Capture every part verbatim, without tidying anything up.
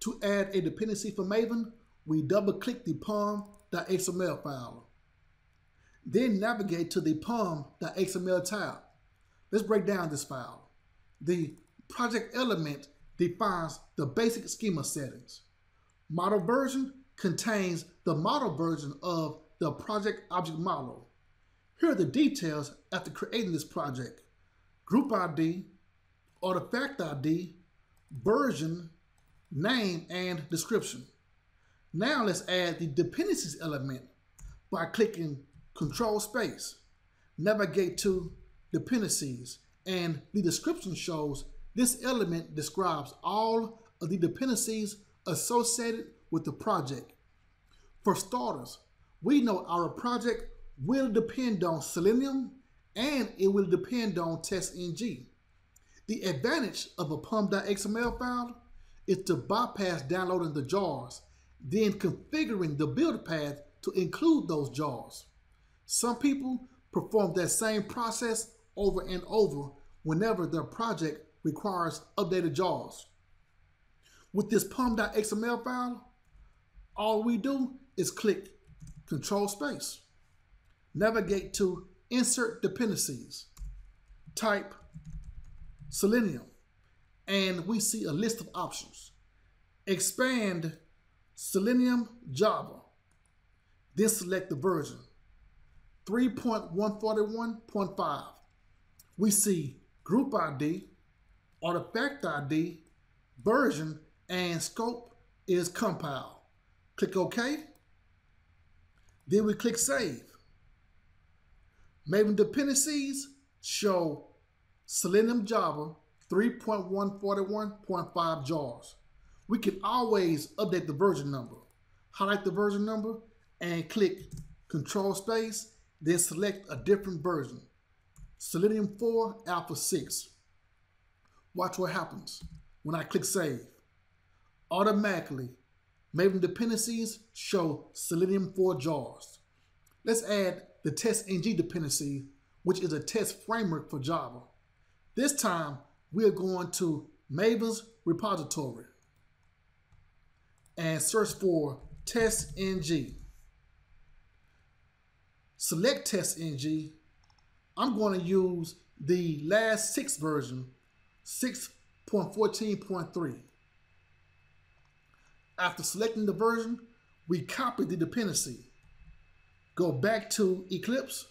To add a dependency for Maven, we double-click the pom dot X M L file. Then navigate to the pom dot X M L tab. Let's break down this file. The project element defines the basic schema settings. Model version contains the model version of the project object model. Here are the details after creating this project: group I D, artifact I D, version, name, and description. Now let's add the dependencies element by clicking Control space. Navigate to dependencies, and the description shows this element describes all of the dependencies associated with the project. For starters, we know our project will depend on Selenium and it will depend on TestNG. The advantage of a pom dot X M L file is to bypass downloading the jars, then configuring the build path to include those jars. Some people perform that same process over and over whenever their project requires updated jars. With this pom dot X M L file, all we do is click Control space, navigate to Insert Dependencies, type Selenium, and we see a list of options. Expand Selenium Java, then select the version three point one four one point five. We see group I D, artifact I D, version, and scope is compile. Click OK. Then we click Save. Maven dependencies show Selenium Java three point one four one point five jars. We can always update the version number. Highlight the version number and click Control space, then select a different version. Selenium four Alpha six. Watch what happens when I click Save. Automatically, Maven dependencies show Selenium four jars. Let's add the TestNG dependency, which is a test framework for Java. This time, we are going to Maven's repository and search for TestNG. Select TestNG. I'm going to use the last six version, six point fourteen point three. After selecting the version, we copy the dependency. Go back to Eclipse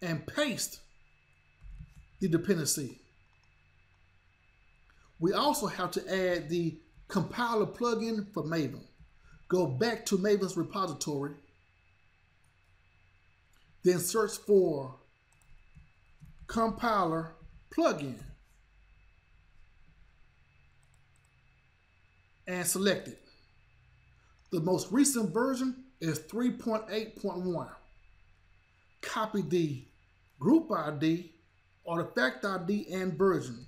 and paste the dependency. We also have to add the compiler plugin for Maven. Go back to Maven's repository, then search for compiler plugin and select it. The most recent version is three point eight point one. Copy the group I D, artifact I D, and version.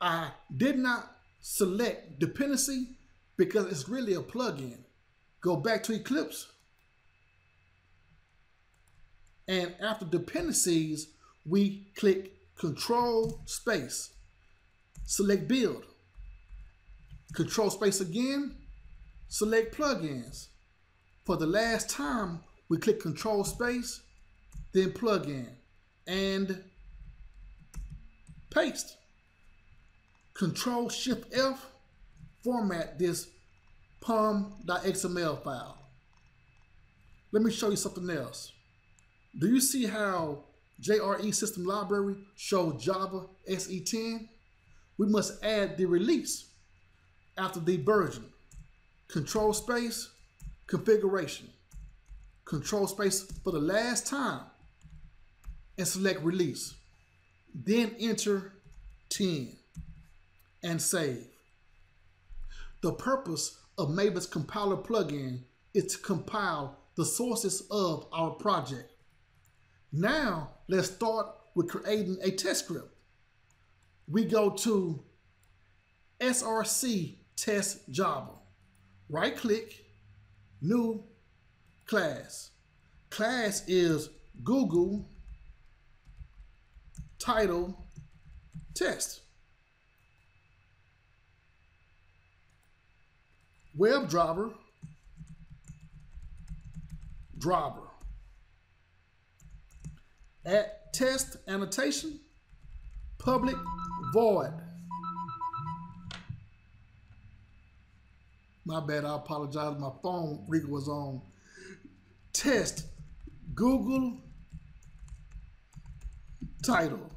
I did not select dependency because it's really a plugin. Go back to Eclipse, and after dependencies, we click Control space, select build, Control space again, select plugins. For the last time, we click Control space, then plugin, and paste. Control Shift F, format this pom dot X M L file. Let me show you something else. Do you see how J R E system library shows Java S E ten? We must add the release after the version. Control space, configuration, Control space for the last time, and select release. Then enter ten and save. The purpose of Maven's compiler plugin is to compile the sources of our project. Now let's start with creating a test script. We go to S R C test Java, right click, new class. Class is Google title test. WebDriver driver at test annotation public void. My bad, I apologize. My phone ring was on. Test Google title.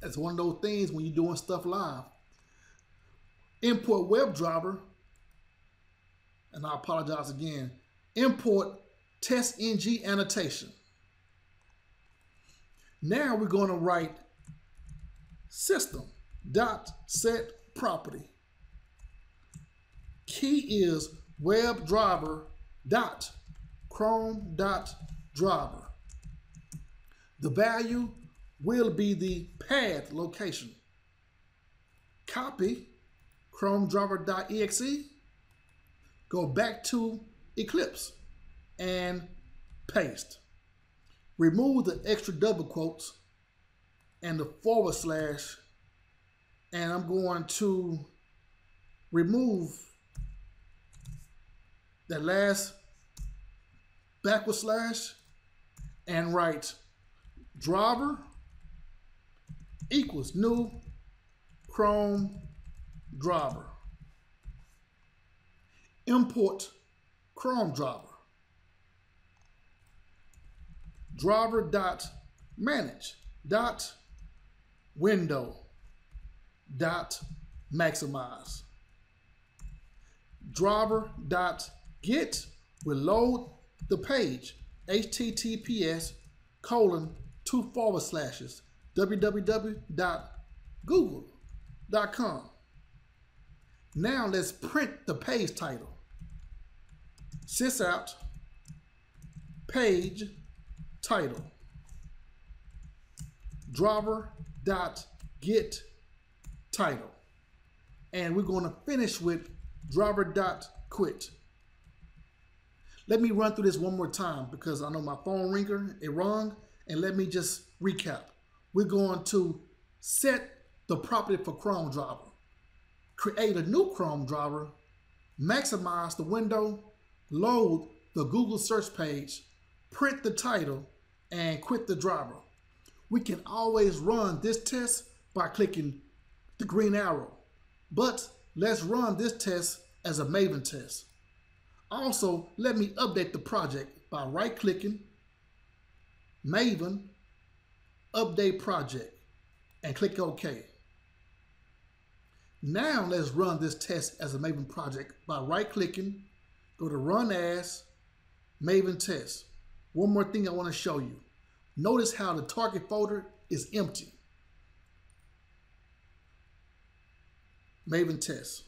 That's one of those things when you're doing stuff live. Import WebDriver, and I apologize again. Import TestNG annotation. Now we're going to write system.set property. Key is WebDriver dot Chrome dot driver. The value will be the pad location. Copy Chrome driver.exe, go back to Eclipse and paste. Remove the extra double quotes and the forward slash, and I'm going to remove that last backward slash and write driver equals new Chrome driver. Import Chrome driver. Driver dot manage dot window dot maximize. Driver dot get will load the page https colon two forward slashes w w w dot google dot com. Now let's print the page title. Sysout page title. Driver dot get title. And we're going to finish with driver dot quit. Let me run through this one more time because I know my phone ringer is wrong, and let me just recap. We're going to set the property for Chrome driver, create a new Chrome driver, maximize the window, load the Google search page, print the title, and quit the driver. We can always run this test by clicking the green arrow, but let's run this test as a Maven test. Also, let me update the project by right-clicking Maven, update project, and click OK. Now let's run this test as a Maven project by right-clicking, go to Run As, Maven Test. One more thing I want to show you. Notice how the target folder is empty. Maven Test.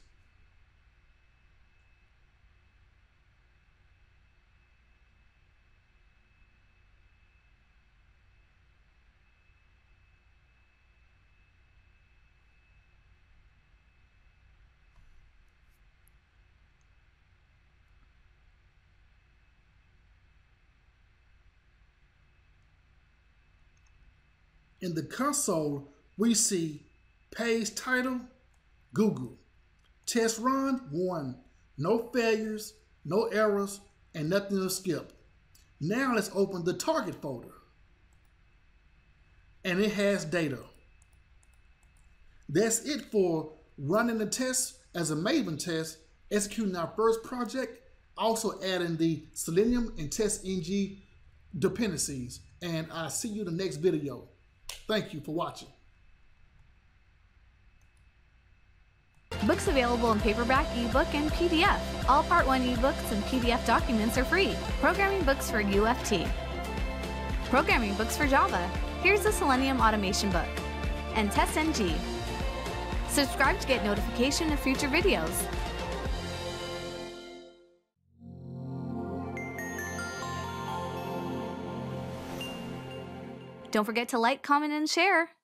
In the console, we see page title, Google. Test run, one. No failures, no errors, and nothing to skip. Now let's open the target folder. And it has data. That's it for running the test as a Maven test, executing our first project, also adding the Selenium and TestNG dependencies. And I'll see you in the next video. Thank you for watching. Books available in paperback, ebook, and P D F. All Part one ebooks and P D F documents are free. Programming books for U F T. Programming books for Java. Here's the Selenium Automation book. And TestNG. Subscribe to get notification of future videos. Don't forget to like, comment, and share.